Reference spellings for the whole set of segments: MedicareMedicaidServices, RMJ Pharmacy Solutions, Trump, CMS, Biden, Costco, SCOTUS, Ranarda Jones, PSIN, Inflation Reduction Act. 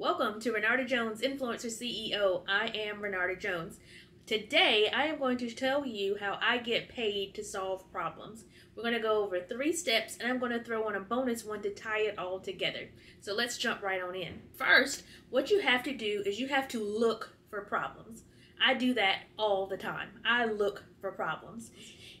Welcome to Ranarda Jones, Influencer CEO. I am Ranarda Jones. Today, I am going to tell you how I get paid to solve problems. We're going to go over 3 steps, and I'm going to throw on a bonus one to tie it all together. So let's jump right on in. First, what you have to do is you have to look for problems. I do that all the time. I look for problems.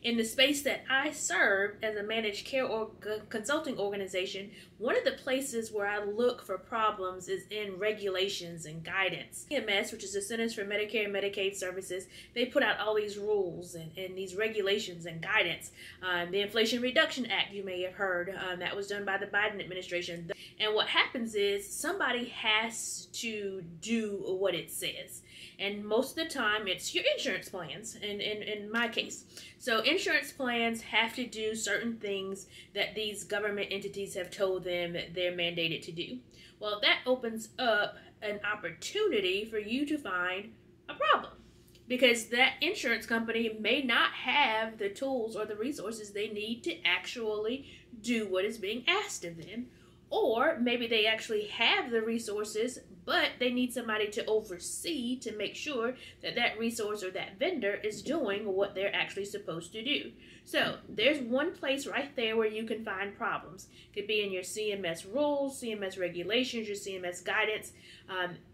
In the space that I serve as a managed care or consulting organization, one of the places where I look for problems is in regulations and guidance. CMS, which is the Centers for Medicare and Medicaid Services, they put out all these rules and these regulations and guidance. The Inflation Reduction Act, you may have heard, that was done by the Biden administration. And what happens is somebody has to do what it says. And most of the time, it's your insurance plans in my case. So insurance plans have to do certain things that these government entities have told them that they're mandated to do. Well, that opens up an opportunity for you to find a problem, because that insurance company may not have the tools or the resources they need to actually do what is being asked of them. Or maybe they actually have the resources, but they need somebody to oversee to make sure that that resource or that vendor is doing what they're actually supposed to do. So there's one place right there where you can find problems. It could be in your CMS rules, CMS regulations, your CMS guidance,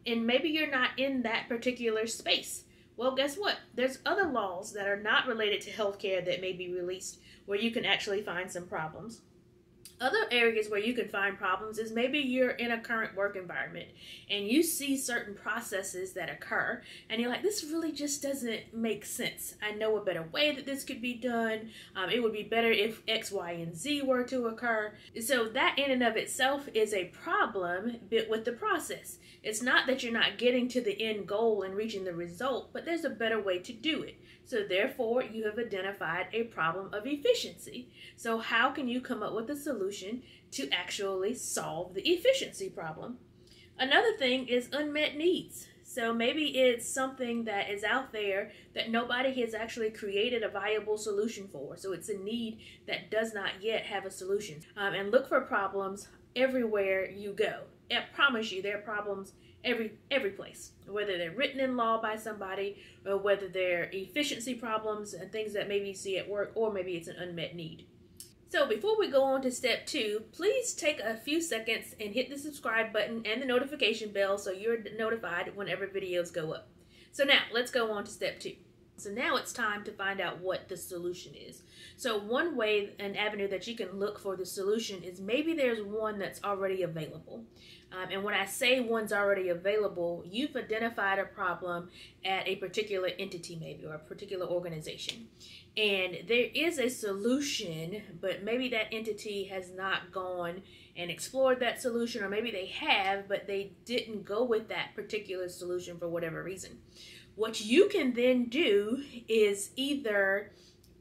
and maybe you're not in that particular space. Well, guess what? There's other laws that are not related to healthcare that may be released where you can actually find some problems. Other areas where you can find problems is maybe you're in a current work environment and you see certain processes that occur and you're like, this really just doesn't make sense. I know a better way that this could be done. It would be better if X, Y, and Z were to occur. So that in and of itself is a problem with the process. It's not that you're not getting to the end goal and reaching the result, but there's a better way to do it. So therefore, you have identified a problem of efficiency. So how can you come up with a solution to actually solve the efficiency problem? Another thing is unmet needs. So maybe it's something that is out there that nobody has actually created a viable solution for. So it's a need that does not yet have a solution. And look for problems everywhere you go. I promise you there are problems every place, whether they're written in law by somebody or whether they're efficiency problems and things that maybe you see at work, or maybe it's an unmet need. So before we go on to step 2, please take a few seconds and hit the subscribe button and the notification bell so you're notified whenever videos go up. So now let's go on to step 2. So now it's time to find out what the solution is. So one way, an avenue that you can look for the solution is maybe there's one that's already available. And when I say one's already available, you've identified a problem at a particular entity maybe, or a particular organization. And there is a solution, but maybe that entity has not gone and explored that solution, or maybe they have, but they didn't go with that particular solution for whatever reason. What you can then do is either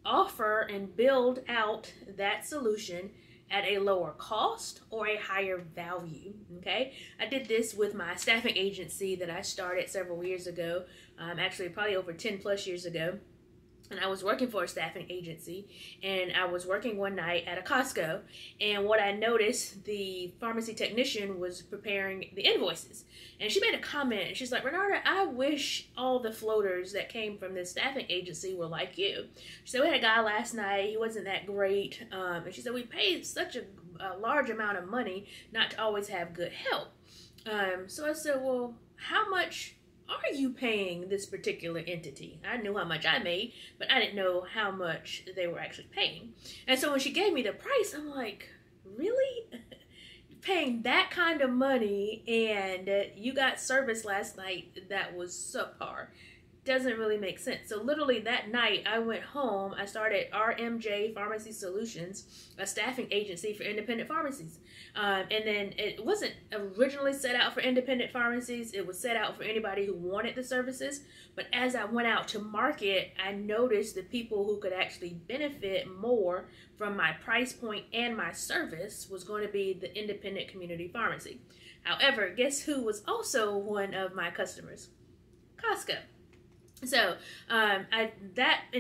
offer and build out that solution at a lower cost or a higher value, okay? I did this with my staffing agency that I started several years ago, actually probably over 10 plus years ago. And I was working for a staffing agency, and I was working one night at a Costco, and what I noticed, the pharmacy technician was preparing the invoices, and she made a comment. She's like, "Renata, I wish all the floaters that came from this staffing agency were like you." She said, "We had a guy last night, he wasn't that great," and she said, "We paid such a large amount of money not to always have good help." So I said, "Well, how much are you paying this particular entity?" I knew how much I made, but I didn't know how much they were actually paying. And so when she gave me the price, I'm like, really? You're paying that kind of money and you got service last night that was subpar. Doesn't really make sense. So literally that night I went home, I started RMJ Pharmacy Solutions, a staffing agency for independent pharmacies. And then it wasn't originally set out for independent pharmacies, it was set out for anybody who wanted the services. But as I went out to market, I noticed the people who could actually benefit more from my price point and my service was going to be the independent community pharmacy. However, guess who was also one of my customers? Costco. So in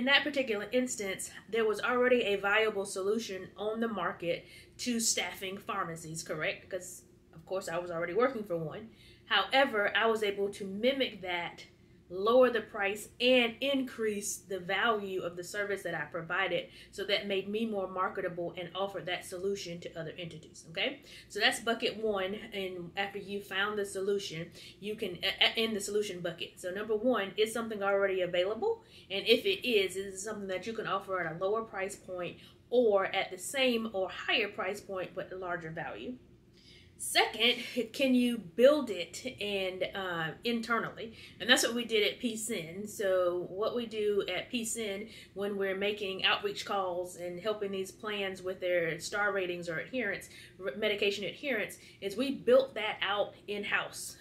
that particular instance, there was already a viable solution on the market to staffing pharmacies, correct? Because, of course, I was already working for one. However, I was able to mimic that, lower the price, and increase the value of the service that I provided. So that made me more marketable and offered that solution to other entities. Okay, so that's bucket one. And after you found the solution, you can in the solution bucket. So number one, is something already available? And if it is it something that you can offer at a lower price point or at the same or higher price point but larger value? Second, can you build it and internally? And that's what we did at PSIN. So what we do at PSIN when we're making outreach calls and helping these plans with their star ratings or adherence, medication adherence, is we built that out in-house.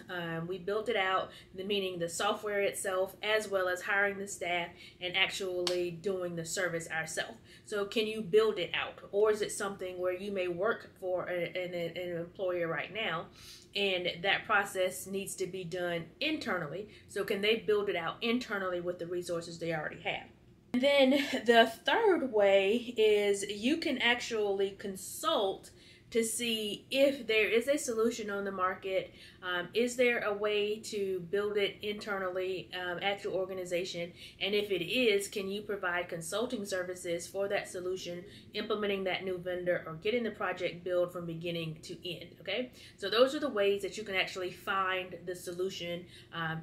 We built it out, meaning the software itself, as well as hiring the staff and actually doing the service ourselves. So can you build it out? Or is it something where you may work for an employer right now, and that process needs to be done internally? So can they build it out internally with the resources they already have? And then the third way is you can actually consult to see if there is a solution on the market. Is there a way to build it internally at your organization? And if it is, can you provide consulting services for that solution, implementing that new vendor, or getting the project built from beginning to end? Okay, so those are the ways that you can actually find the solution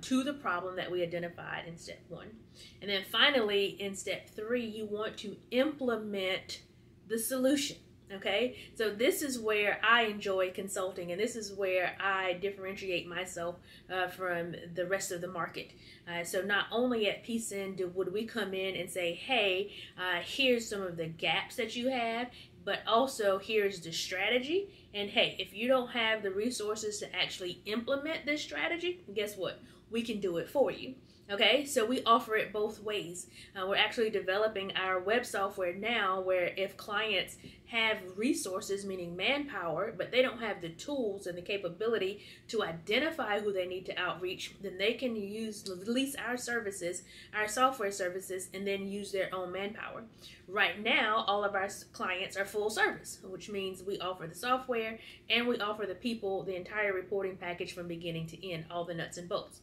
to the problem that we identified in step one. And then finally, in step three, you want to implement the solution. Okay, so this is where I enjoy consulting, and this is where I differentiate myself from the rest of the market. So not only at PSIN would we come in and say, hey, here's some of the gaps that you have, but also here's the strategy. And hey, if you don't have the resources to actually implement this strategy, guess what? We can do it for you. Okay, so we offer it both ways. We're actually developing our web software now where if clients have resources, meaning manpower, but they don't have the tools and the capability to identify who they need to outreach, then they can lease our services, our software services, and then use their own manpower. Right now, all of our clients are full service, which means we offer the software and we offer the people the entire reporting package from beginning to end, all the nuts and bolts.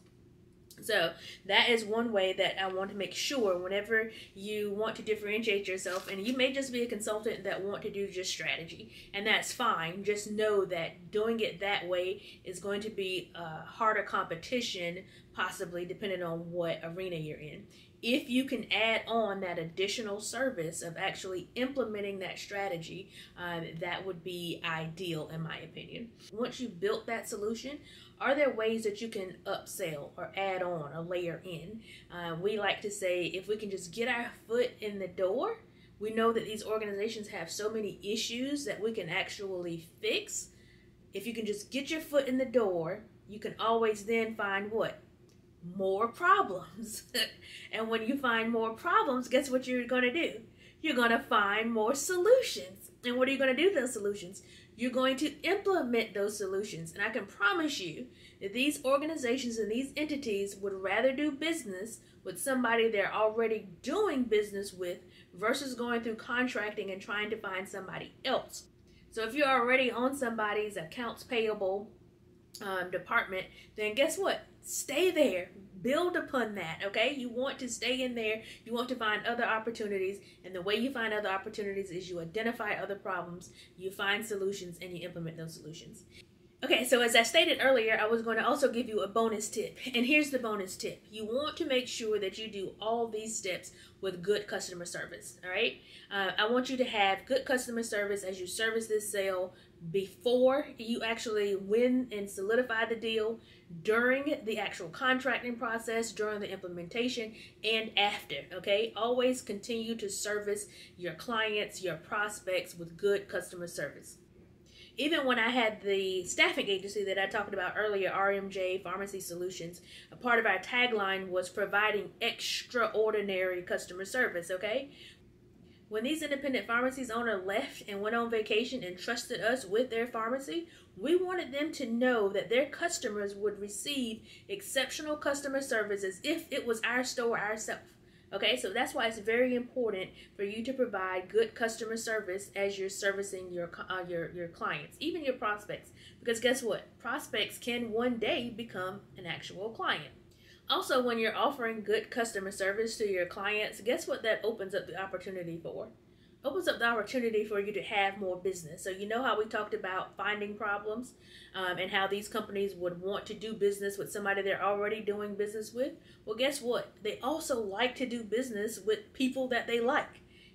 So that is one way that I want to make sure whenever you want to differentiate yourself, and you may just be a consultant that want to do just strategy, and that's fine. Just know that doing it that way is going to be a harder competition, possibly depending on what arena you're in. If you can add on that additional service of actually implementing that strategy, that would be ideal in my opinion. Once you built that solution, are there ways that you can upsell or add on or layer in? We like to say, if we can just get our foot in the door, we know that these organizations have so many issues that we can actually fix. If you can just get your foot in the door, you can always then find what? More problems. And when you find more problems, guess what you're going to do? You're going to find more solutions. And what are you going to do to those solutions? You're going to implement those solutions. And I can promise you that these organizations and these entities would rather do business with somebody they're already doing business with versus going through contracting and trying to find somebody else. So if you're already on somebody's accounts payable department, then guess what? Stay there. Build upon that, okay? You want to stay in there. You want to find other opportunities. And the way you find other opportunities is you identify other problems, you find solutions, and you implement those solutions. Okay, so as I stated earlier, I was going to also give you a bonus tip. And here's the bonus tip. You want to make sure that you do all these steps with good customer service, all right? I want you to have good customer service as you service this sale before you actually win and solidify the deal, during the actual contracting process, during the implementation, and after, okay? Always continue to service your clients, your prospects with good customer service. Even when I had the staffing agency that I talked about earlier, RMJ Pharmacy Solutions, a part of our tagline was providing extraordinary customer service, okay? When these independent pharmacies owner left and went on vacation and trusted us with their pharmacy, we wanted them to know that their customers would receive exceptional customer service as if it was our store ourselves. Okay, so that's why it's very important for you to provide good customer service as you're servicing your clients, even your prospects. Because guess what? Prospects can one day become an actual client. Also, when you're offering good customer service to your clients, guess what that opens up the opportunity for? Opens up the opportunity for you to have more business. So you know how we talked about finding problems and how these companies would want to do business with somebody they're already doing business with? Well, guess what? They also like to do business with people that they like.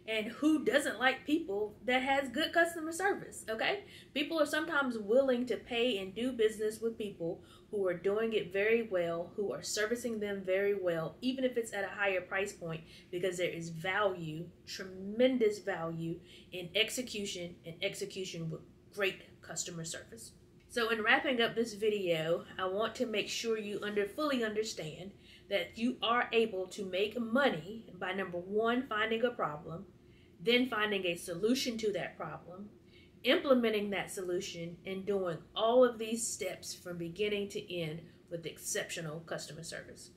And who doesn't like people that has good customer service, okay? People are sometimes willing to pay and do business with people who are doing it very well, who are servicing them very well, even if it's at a higher price point, because there is value, tremendous value in execution, and execution with great customer service. So in wrapping up this video, I want to make sure you fully understand that you are able to make money by, number one, finding a problem, then finding a solution to that problem, implementing that solution, and doing all of these steps from beginning to end with exceptional customer service.